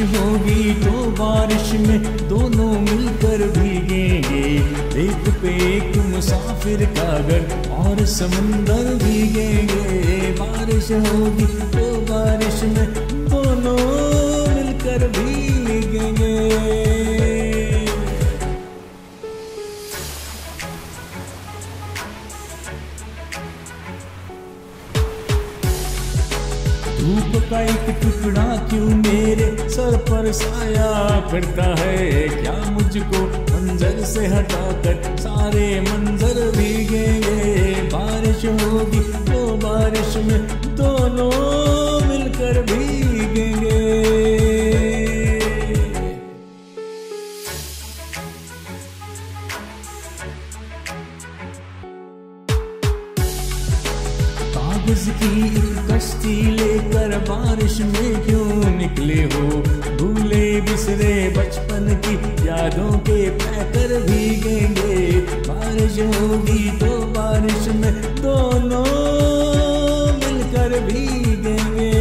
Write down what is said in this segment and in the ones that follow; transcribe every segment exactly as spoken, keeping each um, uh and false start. बारिश होगी तो बारिश में दोनों मिलकर भीगेंगे, एक पे एक मुसाफिर कागर और समंदर भीगेंगे। बारिश होगी तो बारिश में दोनों मिलकर भीगेंगे। धूप का एक टुकड़ा क्यों मेरे सर पर साया फिरता है, क्या मुझको मंजर से हटाकर सारे मंजर भीगेंगे। बारिश होगी तो बारिश में दोनों मिलकर भीगेंगे। कागज की कश्ती लेकर बारिश में क्यों निकले हो, भूले बिसरे बचपन की यादों के पैकर भीगेंगे। बारिश होगी तो बारिश में दोनों मिलकर भीगेंगे।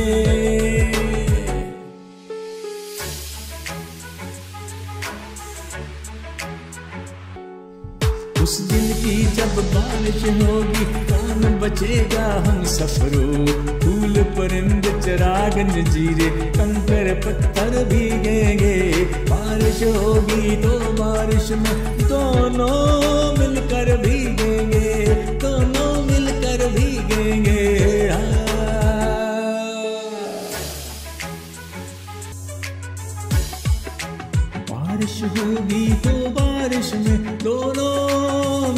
उस दिन की जब बारिश होगी कौन बचेगा हम सफरों, फूल परिंद चरागन जीरे कंकर पत्थर भीगेंगे। बारिश होगी तो बारिश में दोनों मिलकर भीगेंगे, दोनों मिलकर भीगेंगे। बारिश होगी तो बारिश में दोनों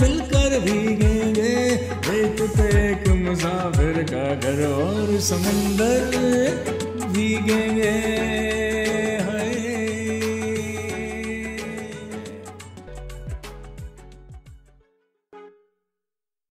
मिलकर भीगेंगे, एक पे एक मुसाफिर का घर और समंदर भीगेंगे।